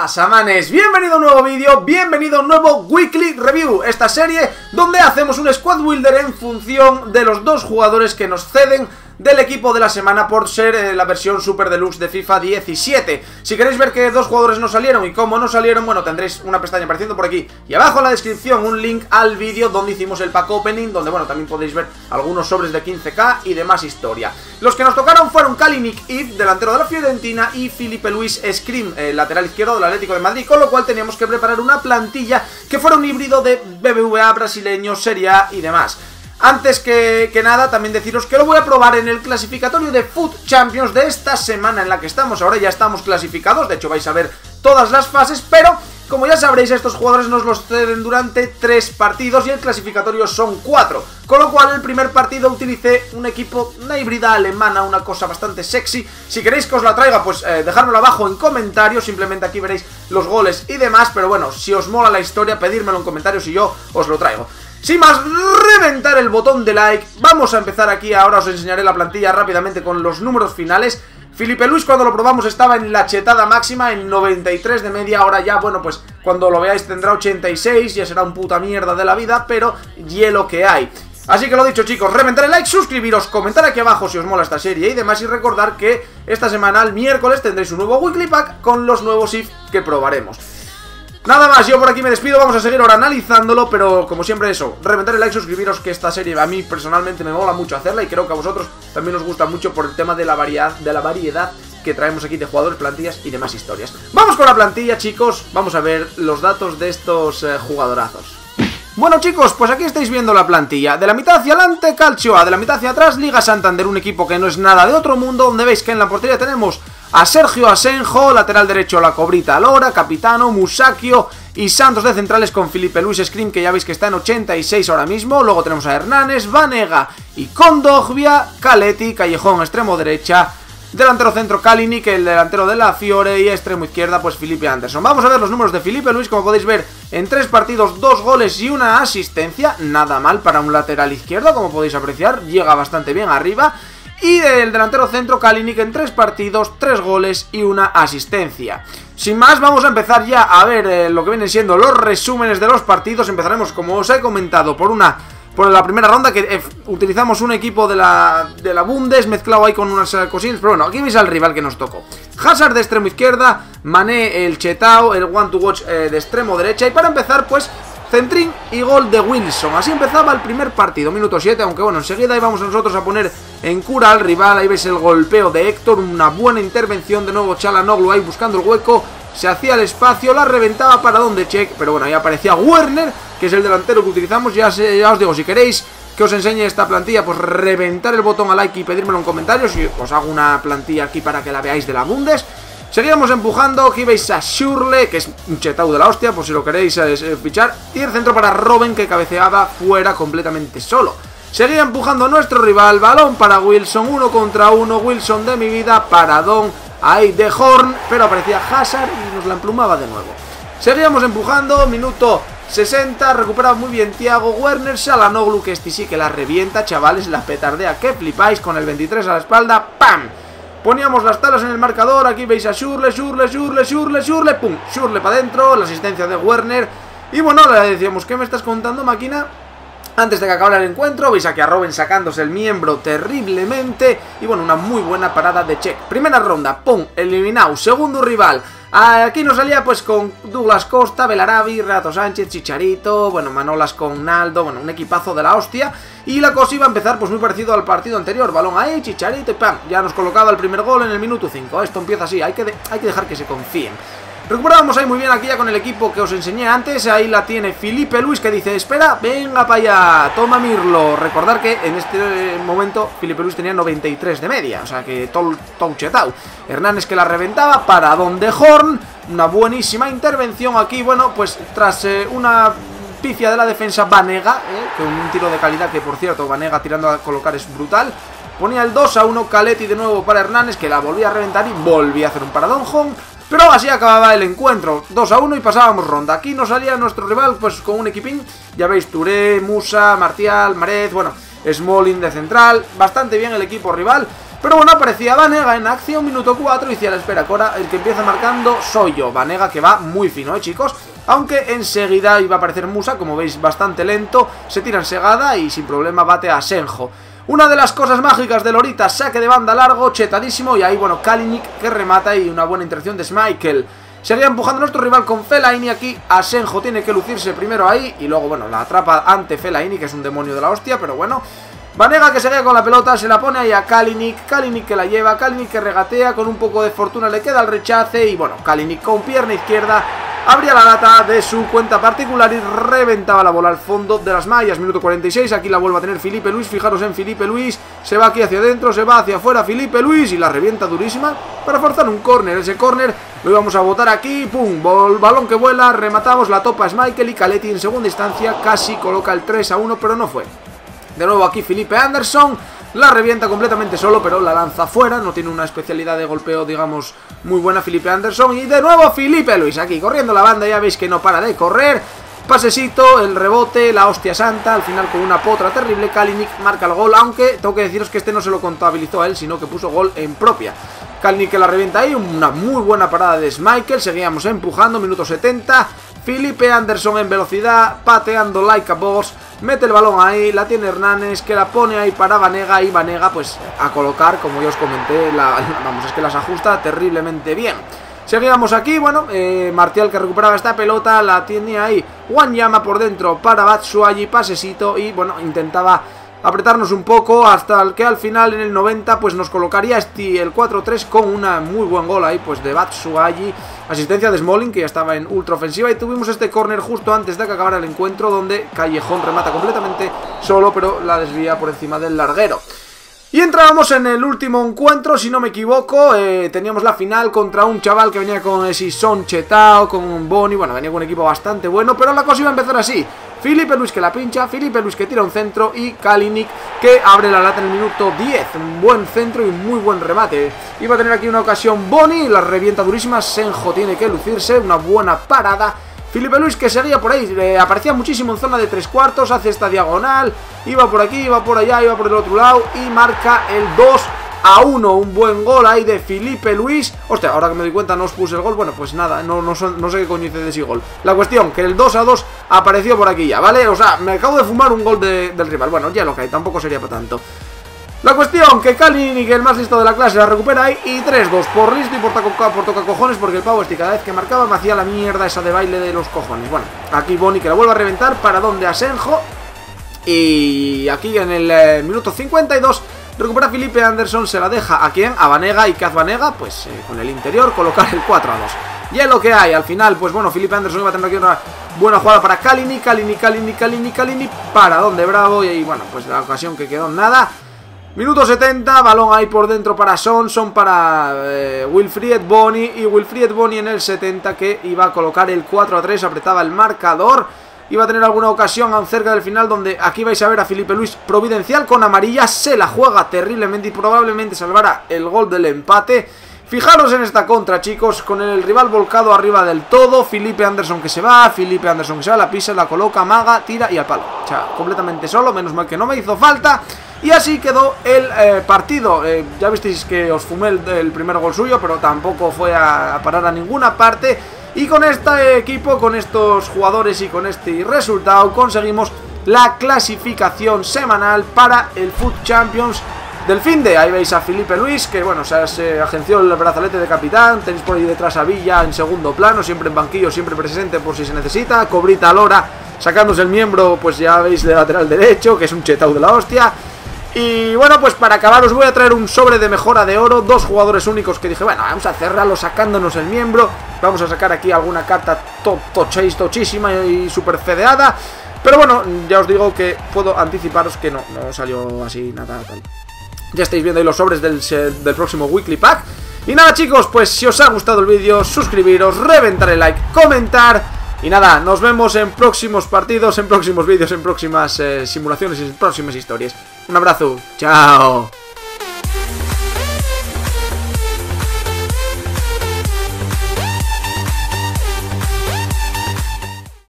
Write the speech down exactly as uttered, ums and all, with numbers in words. Buenas amanes, bienvenido a un nuevo vídeo, bienvenido a un nuevo Weekly Review, esta serie donde hacemos un squad builder en función de los dos jugadores que nos ceden del equipo de la semana por ser eh, la versión Super Deluxe de FIFA diecisiete. Si queréis ver que dos jugadores no salieron y cómo no salieron, bueno, tendréis una pestaña apareciendo por aquí y abajo en la descripción un link al vídeo donde hicimos el pack opening, donde bueno, también podéis ver algunos sobres de quince K y demás historia. Los que nos tocaron fueron Kalinic, delantero de la Fiorentina, y Filipe Luis, Scream, eh, lateral izquierdo del Atlético de Madrid, con lo cual teníamos que preparar una plantilla que fuera un híbrido de B B V A, brasileño, Serie A y demás. Antes que, que nada, también deciros que lo voy a probar en el clasificatorio de FUT Champions de esta semana en la que estamos. Ahora ya estamos clasificados, de hecho vais a ver todas las fases, pero como ya sabréis, estos jugadores nos los ceden durante tres partidos y el clasificatorio son cuatro. Con lo cual, el primer partido utilicé un equipo, una híbrida alemana, una cosa bastante sexy. Si queréis que os la traiga, pues eh, dejármelo abajo en comentarios, simplemente aquí veréis los goles y demás. Pero bueno, si os mola la historia, pedírmelo en comentarios y yo os lo traigo. Sin más, reventar el botón de like. Vamos a empezar aquí, ahora os enseñaré la plantilla rápidamente con los números finales. Filipe Luis, cuando lo probamos, estaba en la chetada máxima, en noventa y tres de media. Ahora ya, bueno, pues cuando lo veáis tendrá ochenta y seis, ya será un puta mierda de la vida, pero hielo que hay. Así que lo dicho, chicos, reventar el like, suscribiros, comentar aquí abajo si os mola esta serie y demás, y recordar que esta semana, el miércoles, tendréis un nuevo Weekly Pack con los nuevos I F que probaremos. Nada más, yo por aquí me despido, vamos a seguir ahora analizándolo, pero como siempre eso, reventar el like, suscribiros, que esta serie a mí personalmente me mola mucho hacerla y creo que a vosotros también os gusta mucho por el tema de la variedad, de la variedad que traemos aquí de jugadores, plantillas y demás historias. Vamos con la plantilla, chicos, vamos a ver los datos de estos eh, jugadorazos. Bueno, chicos, pues aquí estáis viendo la plantilla. De la mitad hacia adelante, Calcio A, de la mitad hacia atrás, Liga Santander, un equipo que no es nada de otro mundo, donde veis que en la portería tenemos a Sergio Asenjo, lateral derecho La Cobrita Lora, capitano, Musacchio y Santos de centrales, con Filipe Luis Scream, que ya veis que está en ochenta y seis ahora mismo. Luego tenemos a Hernández, Banega y Condogvia, Caletti, Callejón, extremo derecha, delantero centro Kalinic, el delantero de la Fiore, y extremo izquierda pues Felipe Anderson. Vamos a ver los números de Filipe Luis, como podéis ver, en tres partidos, dos goles y una asistencia, nada mal para un lateral izquierdo, como podéis apreciar, llega bastante bien arriba. Y del delantero centro Kalinic, en tres partidos, tres goles y una asistencia. Sin más, vamos a empezar ya a ver eh, lo que vienen siendo los resúmenes de los partidos. Empezaremos, como os he comentado, por una por la primera ronda, que eh, utilizamos un equipo de la, de la Bundes mezclado ahí con unas cosillas, pero bueno, aquí veis al rival que nos tocó. Hazard de extremo izquierda, Mané el Chetao, el One to Watch eh, de extremo derecha, y para empezar pues centrín y gol de Wilson. Así empezaba el primer partido, minuto siete, aunque bueno, enseguida íbamos nosotros a poner en cura al rival. Ahí ves el golpeo de Héctor, una buena intervención de nuevo Çalhanoğlu ahí buscando el hueco, se hacía el espacio, la reventaba para donde check, pero bueno, ahí aparecía Werner, que es el delantero que utilizamos. Ya, se, ya os digo, si queréis que os enseñe esta plantilla, pues reventar el botón a like y pedírmelo en comentarios, y os hago una plantilla aquí para que la veáis de la Bundes. Seguíamos empujando, aquí veis a Schürrle, que es un chetau de la hostia, por si lo queréis eh, fichar. Y el centro para Robben, que cabeceaba fuera completamente solo. Seguía empujando nuestro rival, balón para Wilson, uno contra uno, Wilson de mi vida, paradón ahí de Horn, pero aparecía Hazard y nos la emplumaba de nuevo. Seguíamos empujando, minuto sesenta, recuperaba muy bien Thiago Werner, Çalhanoğlu, que este sí que la revienta, chavales, la petardea, que flipáis, con el veintitrés a la espalda, ¡pam! Poníamos las talas en el marcador, aquí veis a Schürrle, Schürrle, Schürrle, Schürrle, Schürrle, pum, Schürrle para adentro, la asistencia de Werner. Y bueno, le decíamos, ¿qué me estás contando, máquina? Antes de que acabara el encuentro, veis aquí a Robben sacándose el miembro terriblemente. Y bueno, una muy buena parada de check. Primera ronda, pum, eliminado, segundo rival. Aquí nos salía pues con Douglas Costa, Belarabi, Renato Sánchez, Chicharito, bueno, Manolas con Naldo, bueno, un equipazo de la hostia. Y la cosa iba a empezar pues muy parecido al partido anterior, balón ahí, Chicharito y pam, ya nos colocaba el primer gol en el minuto cinco. Esto empieza así, hay que, de hay que dejar que se confíen. Recuperábamos ahí muy bien aquí ya con el equipo que os enseñé antes. Ahí la tiene Filipe Luis, que dice, espera, venga para allá, toma Mirlo. Recordar que en este momento Filipe Luis tenía noventa y tres de media, o sea que tol touchetao. Hernández, que la reventaba, para donde Horn, una buenísima intervención aquí. Bueno, pues tras eh, una pifia de la defensa Banega, eh, con un tiro de calidad que, por cierto, Banega tirando a colocar es brutal. Ponía el dos a uno, Caletti de nuevo para Hernández, que la volvía a reventar y volvía a hacer un paradón Horn. Pero así acababa el encuentro, dos a uno y pasábamos ronda. Aquí nos salía nuestro rival pues con un equipín, ya veis, Touré, Musa, Martial, Marez, bueno, Smalling de central, bastante bien el equipo rival. Pero bueno, aparecía Banega en acción, minuto cuatro, y si a la espera, Cora, el que empieza marcando soy yo. Banega que va muy fino, ¿eh, chicos? Aunque enseguida iba a aparecer Musa, como veis, bastante lento, se tira en segada y sin problema bate a Asenjo. Una de las cosas mágicas de Lorita, saque de banda largo, chetadísimo, y ahí, bueno, Kalinic que remata y una buena interacción de Schmeichel. Seguía empujando a nuestro rival con Felaini aquí. Asenjo tiene que lucirse primero ahí y luego, bueno, la atrapa ante Felaini, que es un demonio de la hostia, pero bueno. Banega que se queda con la pelota, se la pone ahí a Kalinic, Kalinic que la lleva, Kalinic que regatea, con un poco de fortuna le queda el rechace y bueno, Kalinic con pierna izquierda abría la lata de su cuenta particular y reventaba la bola al fondo de las mallas. Minuto cuarenta y seis, aquí la vuelve a tener Filipe Luis, fijaros en Filipe Luis, se va aquí hacia adentro, se va hacia afuera Filipe Luis y la revienta durísima para forzar un córner. Ese córner lo íbamos a botar aquí, pum, bol, balón que vuela, rematamos, la topa Schmeichel y Caletti en segunda instancia casi coloca el tres a uno, pero no fue. De nuevo aquí Felipe Anderson, la revienta completamente solo, pero la lanza fuera, no tiene una especialidad de golpeo, digamos, muy buena Felipe Anderson. Y de nuevo Felipe Luis aquí, corriendo la banda, ya veis que no para de correr, pasecito, el rebote, la hostia santa, al final con una potra terrible, Kalinic marca el gol, aunque tengo que deciros que este no se lo contabilizó a él, sino que puso gol en propia. Kalinic que la revienta ahí, una muy buena parada de Schmeichel, seguíamos empujando, minuto setenta, Felipe Anderson en velocidad, pateando like a boss, mete el balón ahí, la tiene Hernández, que la pone ahí para Banega, y Banega pues a colocar, como ya os comenté, la, vamos, es que las ajusta terriblemente bien. Seguíamos aquí, bueno, eh, Martial que recuperaba esta pelota, la tiene ahí, Wanyama por dentro para Batshuayi, pasecito, y bueno, intentaba apretarnos un poco hasta el que al final en el noventa pues nos colocaría este, el cuatro tres con una muy buen gol ahí pues de Batshuayi, asistencia de Smalling que ya estaba en ultra ofensiva, y tuvimos este córner justo antes de que acabara el encuentro donde Callejón remata completamente solo pero la desvía por encima del larguero. Y entrábamos en el último encuentro, si no me equivoco, eh, teníamos la final contra un chaval que venía con ese Son Chetao, con Bony, bueno, venía con un equipo bastante bueno, pero la cosa iba a empezar así. Felipe Luis que la pincha, Felipe Luis que tira un centro y Kalinic que abre la lata en el minuto diez, un buen centro y un muy buen remate. Iba a tener aquí una ocasión Bony, la revienta durísima, Asenjo tiene que lucirse, una buena parada. Felipe Luis que seguía por ahí, eh, aparecía muchísimo en zona de tres cuartos, hace esta diagonal, iba por aquí, iba por allá, iba por el otro lado y marca el dos a uno, un buen gol ahí de Felipe Luis. Hostia, ahora que me doy cuenta no os puse el gol, bueno pues nada, no, no, son, no sé qué coño hice de ese gol. La cuestión, que el dos a dos apareció por aquí ya, ¿vale? O sea, me acabo de fumar un gol de, del rival, bueno ya lo que hay, tampoco sería para tanto. La cuestión, que Kalinic, el más listo de la clase, la recupera ahí y tres dos, por listo y por, por tocacojones, porque el pavo este cada vez que marcaba me hacía la mierda esa de baile de los cojones. Bueno, aquí Bony que la vuelve a reventar, para donde Asenjo, y aquí en el eh, minuto cincuenta y dos recupera Felipe Anderson, se la deja a quién, a Banega, y que hace Banega, pues eh, con el interior colocar el cuatro a dos. Y es lo que hay, al final, pues bueno, Felipe Anderson iba a tener aquí una buena jugada para Kalinic, Kalinic, Kalinic, Kalinic, Kalinic, para donde Bravo, y ahí, bueno, pues la ocasión que quedó en nada. Minuto setenta, balón ahí por dentro para Son, Son para eh, Wilfried Bony, y Wilfried Bony en el setenta que iba a colocar el cuatro a tres, apretaba el marcador, iba a tener alguna ocasión cerca del final donde aquí vais a ver a Felipe Luis providencial con amarilla, se la juega terriblemente y probablemente salvará el gol del empate. Fijaros en esta contra, chicos, con el rival volcado arriba del todo, Felipe Anderson que se va, Felipe Anderson que se va, la pisa, la coloca, amaga, tira y al palo, o sea, completamente solo, menos mal que no me hizo falta. Y así quedó el eh, partido, eh, ya visteis que os fumé el, el primer gol suyo, pero tampoco fue a, a parar a ninguna parte. Y con este equipo, con estos jugadores y con este resultado conseguimos la clasificación semanal para el FUT Champions del fin de. Ahí veis a Felipe Luis, que bueno, se, se agenció el brazalete de capitán, tenéis por ahí detrás a Villa en segundo plano, siempre en banquillo, siempre presente por si se necesita, Cobrita Lora sacándose el miembro, pues ya veis de lateral derecho, que es un chetau de la hostia. Y bueno, pues para acabar os voy a traer un sobre de mejora de oro, dos jugadores únicos que dije, bueno, vamos a cerrarlo sacándonos el miembro, vamos a sacar aquí alguna carta top, tochis, tochísima y super fedeada, pero bueno, ya os digo que puedo anticiparos que no, no salió así nada tal. Ya estáis viendo ahí los sobres del, del próximo Weekly Pack, y nada chicos, pues si os ha gustado el vídeo, suscribiros, reventar el like, comentar. Y nada, nos vemos en próximos partidos, en próximos vídeos, en próximas eh, simulaciones y en próximas historias. Un abrazo, chao.